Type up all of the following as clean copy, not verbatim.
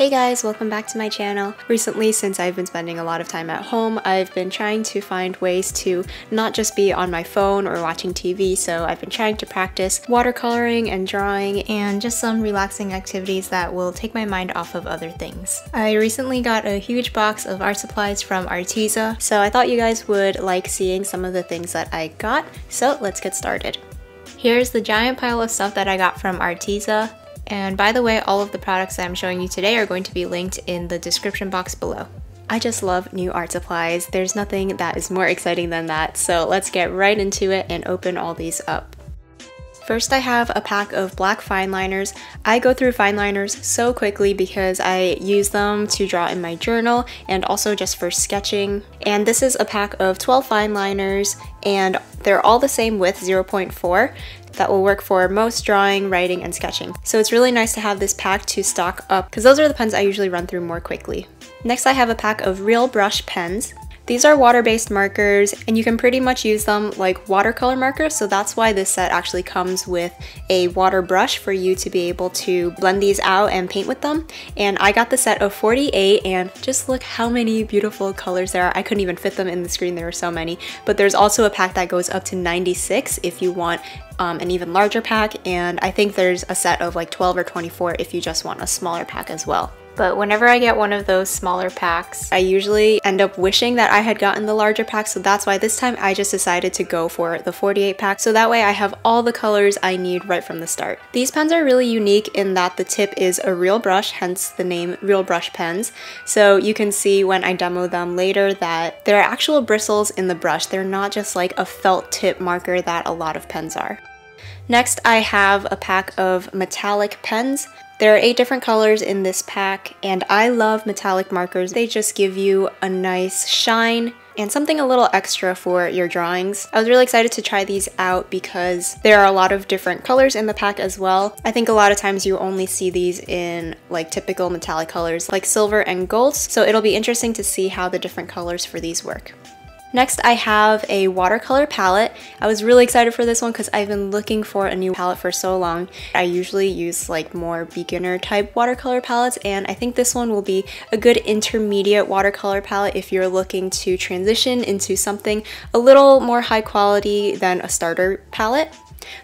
Hey guys, welcome back to my channel. Recently, since I've been spending a lot of time at home, I've been trying to find ways to not just be on my phone or watching TV, so I've been trying to practice watercoloring and drawing and just some relaxing activities that will take my mind off of other things. I recently got a huge box of art supplies from Arteza, so I thought you guys would like seeing some of the things that I got, so let's get started. Here's the giant pile of stuff that I got from Arteza. And by the way, all of the products that I'm showing you today are going to be linked in the description box below. I just love new art supplies. There's nothing that is more exciting than that, so let's get right into it and open all these up. First, I have a pack of black fine liners. I go through fine liners so quickly because I use them to draw in my journal and also just for sketching. And this is a pack of 12 fine liners, and they're all the same width, 0.4. That will work for most drawing, writing, and sketching. So it's really nice to have this pack to stock up because those are the pens I usually run through more quickly. Next, I have a pack of real brush pens. These are water-based markers and you can pretty much use them like watercolor markers, so that's why this set actually comes with a water brush for you to be able to blend these out and paint with them. And I got the set of 48 and just look how many beautiful colors there are. I couldn't even fit them in the screen, there were so many. But there's also a pack that goes up to 96 if you want an even larger pack, and I think there's a set of like 12 or 24 if you just want a smaller pack as well. But whenever I get one of those smaller packs, I usually end up wishing that I had gotten the larger pack, so that's why this time I just decided to go for the 48 pack, so that way I have all the colors I need right from the start. These pens are really unique in that the tip is a real brush, hence the name Real Brush Pens, so you can see when I demo them later that there are actual bristles in the brush. They're not just like a felt tip marker that a lot of pens are. Next, I have a pack of metallic pens. There are 8 different colors in this pack, and I love metallic markers. They just give you a nice shine and something a little extra for your drawings. I was really excited to try these out because there are a lot of different colors in the pack as well. I think a lot of times you only see these in like typical metallic colors like silver and gold, so it'll be interesting to see how the different colors for these work. Next, I have a watercolor palette. I was really excited for this one because I've been looking for a new palette for so long. I usually use like more beginner type watercolor palettes, and I think this one will be a good intermediate watercolor palette if you're looking to transition into something a little more high quality than a starter palette.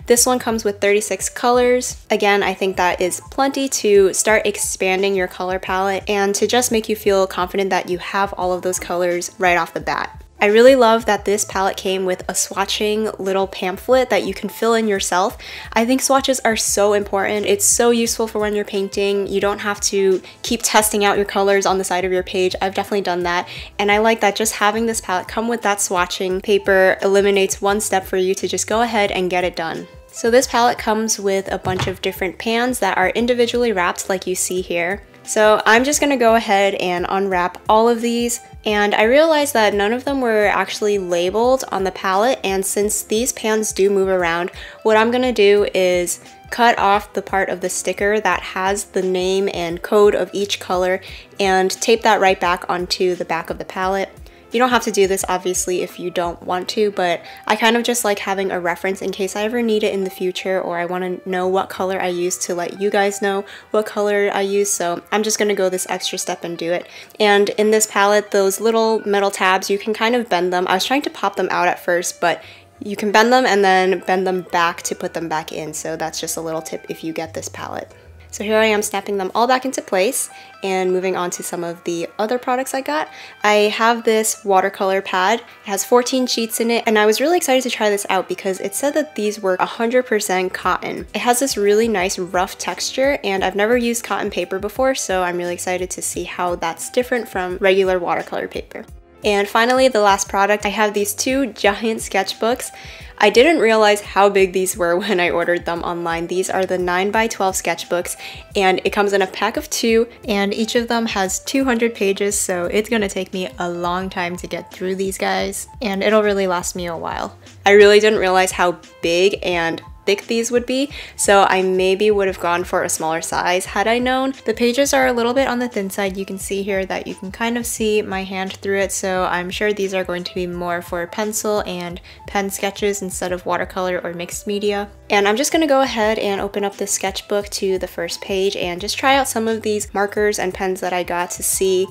This one comes with 36 colors. Again, I think that is plenty to start expanding your color palette and to just make you feel confident that you have all of those colors right off the bat. I really love that this palette came with a swatching little pamphlet that you can fill in yourself. I think swatches are so important. It's so useful for when you're painting. You don't have to keep testing out your colors on the side of your page. I've definitely done that, and I like that just having this palette come with that swatching paper eliminates one step for you to just go ahead and get it done. So this palette comes with a bunch of different pans that are individually wrapped like you see here. So I'm just gonna go ahead and unwrap all of these, and I realized that none of them were actually labeled on the palette, and since these pans do move around, what I'm gonna do is cut off the part of the sticker that has the name and code of each color and tape that right back onto the back of the palette. You don't have to do this obviously if you don't want to, but I kind of just like having a reference in case I ever need it in the future, or I want to know what color I use to let you guys know what color I use, so I'm just going to go this extra step and do it. And in this palette, those little metal tabs, you can kind of bend them. I was trying to pop them out at first, but you can bend them and then bend them back to put them back in, so that's just a little tip if you get this palette. So here I am snapping them all back into place and moving on to some of the other products I got. I have this watercolor pad. It has 14 sheets in it, and I was really excited to try this out because it said that these were 100% cotton. It has this really nice rough texture, and I've never used cotton paper before, so I'm really excited to see how that's different from regular watercolor paper. And finally, the last product, I have these 2 giant sketchbooks. I didn't realize how big these were when I ordered them online. These are the 9x12 sketchbooks, and it comes in a pack of 2, and each of them has 200 pages, so it's gonna take me a long time to get through these guys, and it'll really last me a while. I really didn't realize how big and thick these would be, so I maybe would have gone for a smaller size had I known. The pages are a little bit on the thin side. You can see here that you can kind of see my hand through it, so I'm sure these are going to be more for pencil and pen sketches instead of watercolor or mixed media. And I'm just going to go ahead and open up the sketchbook to the first page and just try out some of these markers and pens that I got to see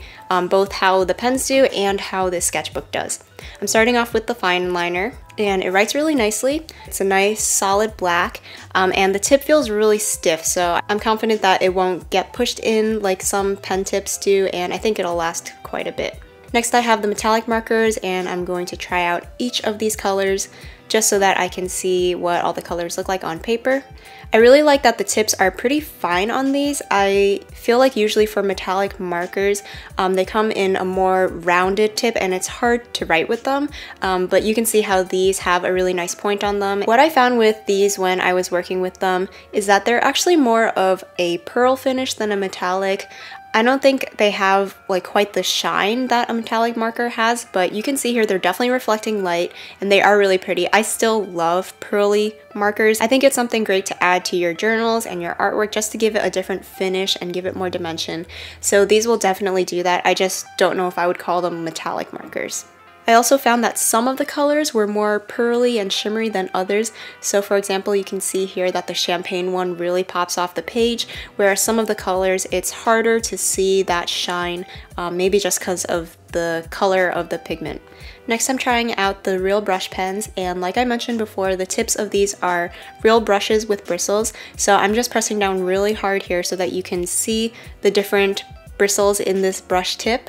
both how the pens do and how this sketchbook does. I'm starting off with the fine liner, and it writes really nicely. It's a nice solid black, and the tip feels really stiff, so I'm confident that it won't get pushed in like some pen tips do, and I think it'll last quite a bit. Next, I have the metallic markers, and I'm going to try out each of these colors just so that I can see what all the colors look like on paper. I really like that the tips are pretty fine on these. I feel like usually for metallic markers, they come in a more rounded tip and it's hard to write with them, but you can see how these have a really nice point on them. What I found with these when I was working with them is that they're actually more of a pearl finish than a metallic. I don't think they have like quite the shine that a metallic marker has, but you can see here they're definitely reflecting light and they are really pretty. I still love pearly markers. I think it's something great to add to your journals and your artwork just to give it a different finish and give it more dimension. So these will definitely do that. I just don't know if I would call them metallic markers. I also found that some of the colors were more pearly and shimmery than others. So for example, you can see here that the champagne one really pops off the page, whereas some of the colors, it's harder to see that shine, maybe just because of the color of the pigment. Next, I'm trying out the real brush pens, and like I mentioned before, the tips of these are real brushes with bristles. So I'm just pressing down really hard here so that you can see the different bristles in this brush tip.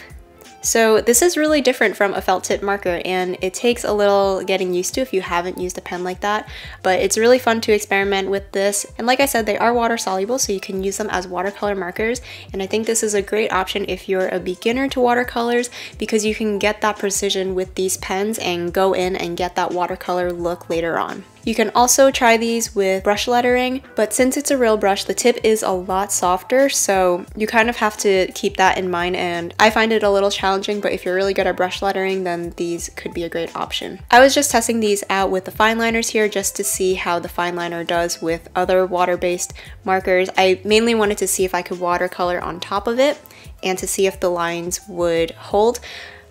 So this is really different from a felt tip marker, and it takes a little getting used to if you haven't used a pen like that, but it's really fun to experiment with this. And like I said, they are water soluble, so you can use them as watercolor markers, and I think this is a great option if you're a beginner to watercolors because you can get that precision with these pens and go in and get that watercolor look later on. You can also try these with brush lettering, but since it's a real brush, the tip is a lot softer, so you kind of have to keep that in mind, and I find it a little challenging, but if you're really good at brush lettering, then these could be a great option. I was just testing these out with the fine liners here just to see how the fine liner does with other water-based markers. I mainly wanted to see if I could watercolor on top of it and to see if the lines would hold.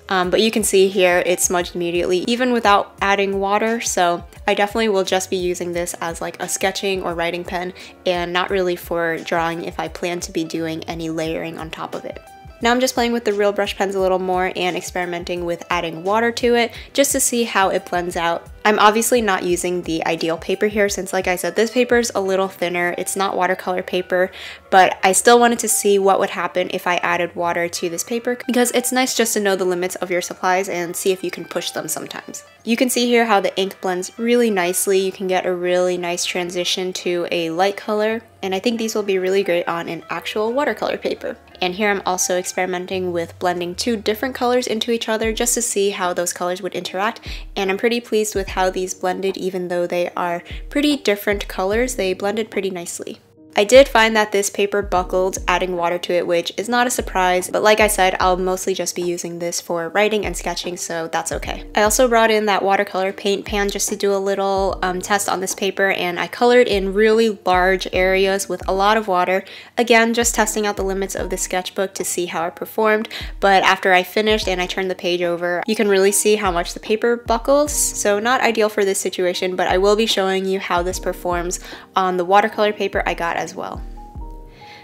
But you can see here it smudged immediately even without adding water, so I definitely will just be using this as like a sketching or writing pen and not really for drawing if I plan to be doing any layering on top of it. Now I'm just playing with the real brush pens a little more and experimenting with adding water to it just to see how it blends out. I'm obviously not using the ideal paper here since, like I said, this paper's a little thinner. It's not watercolor paper, but I still wanted to see what would happen if I added water to this paper because it's nice just to know the limits of your supplies and see if you can push them sometimes. You can see here how the ink blends really nicely. You can get a really nice transition to a light color, and I think these will be really great on an actual watercolor paper. And here I'm also experimenting with blending two different colors into each other just to see how those colors would interact, and I'm pretty pleased with how these blended. Even though they are pretty different colors, they blended pretty nicely. I did find that this paper buckled adding water to it, which is not a surprise, but like I said, I'll mostly just be using this for writing and sketching, so that's okay. I also brought in that watercolor paint pan just to do a little test on this paper, and I colored in really large areas with a lot of water. Again, just testing out the limits of the sketchbook to see how it performed, but after I finished and I turned the page over, you can really see how much the paper buckles, so not ideal for this situation, but I will be showing you how this performs on the watercolor paper I got as well.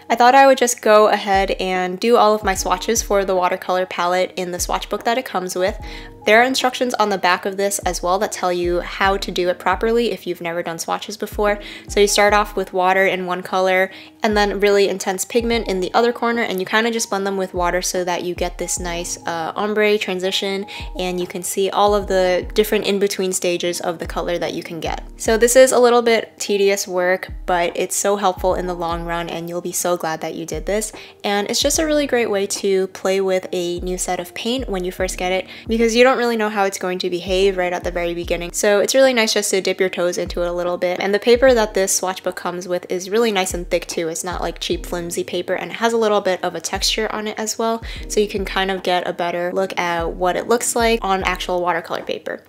I thought I would just go ahead and do all of my swatches for the watercolor palette in the swatch book that it comes with. There are instructions on the back of this as well that tell you how to do it properly if you've never done swatches before. So you start off with water in one color and then really intense pigment in the other corner, and you kind of just blend them with water so that you get this nice ombre transition, and you can see all of the different in-between stages of the color that you can get. So this is a little bit tedious work, but it's so helpful in the long run, and you'll be so glad that you did this. And it's just a really great way to play with a new set of paint when you first get it, because you don't really know how it's going to behave right at the very beginning, so it's really nice just to dip your toes into it a little bit. And the paper that this swatch book comes with is really nice and thick too. It's not like cheap flimsy paper, and it has a little bit of a texture on it as well, so you can kind of get a better look at what it looks like on actual watercolor paper.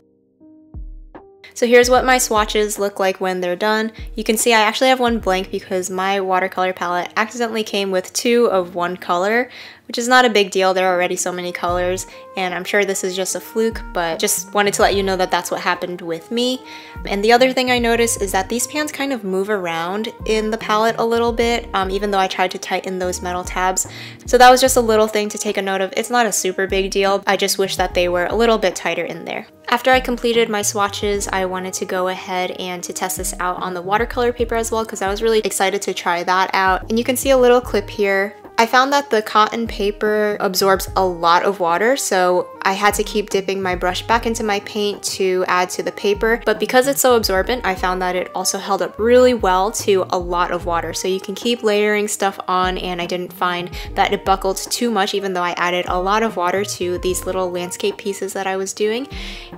So here's what my swatches look like when they're done. You can see I actually have one blank because my watercolor palette accidentally came with two of one color, which is not a big deal. There are already so many colors, and I'm sure this is just a fluke, but just wanted to let you know that that's what happened with me. And the other thing I noticed is that these pans kind of move around in the palette a little bit, even though I tried to tighten those metal tabs. So that was just a little thing to take a note of. It's not a super big deal. I just wish that they were a little bit tighter in there. After I completed my swatches, I wanted to go ahead and to test this out on the watercolor paper as well, because I was really excited to try that out. And you can see a little clip here. I found that the cotton paper absorbs a lot of water, so I had to keep dipping my brush back into my paint to add to the paper. But because it's so absorbent, I found that it also held up really well to a lot of water. So you can keep layering stuff on, and I didn't find that it buckled too much, even though I added a lot of water to these little landscape pieces that I was doing.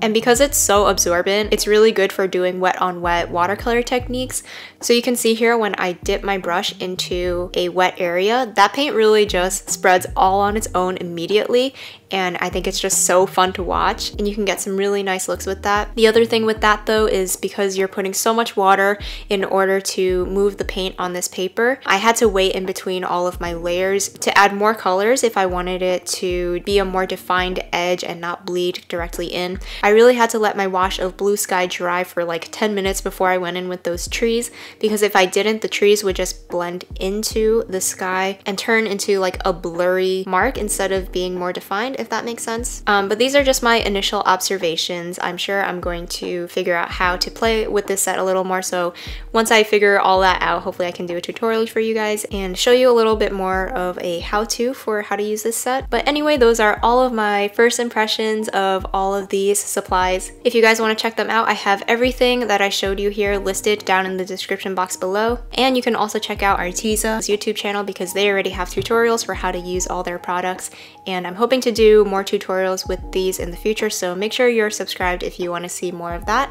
And because it's so absorbent, it's really good for doing wet on wet watercolor techniques. So you can see here when I dip my brush into a wet area, that paint really just spreads all on its own immediately, and I think it's just so fun to watch, and you can get some really nice looks with that. The other thing with that though is because you're putting so much water in order to move the paint on this paper, I had to wait in between all of my layers to add more colors if I wanted it to be a more defined edge and not bleed directly in. I really had to let my wash of blue sky dry for like 10 minutes before I went in with those trees, because if I didn't, the trees would just blend into the sky and turn into like a blurry mark instead of being more defined, if that makes sense. But these are just my initial observations. I'm sure I'm going to figure out how to play with this set a little more, so once I figure all that out, hopefully I can do a tutorial for you guys and show you a little bit more of a how-to for how to use this set. But anyway, those are all of my first impressions of all of these supplies. If you guys want to check them out, I have everything that I showed you here listed down in the description box below, and you can also check out Arteza's YouTube channel because they already have tutorials for how to use all their products, and I'm hoping to do more tutorials with these in the future, so make sure you're subscribed if you want to see more of that.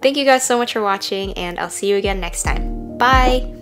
Thank you guys so much for watching, and I'll see you again next time. Bye!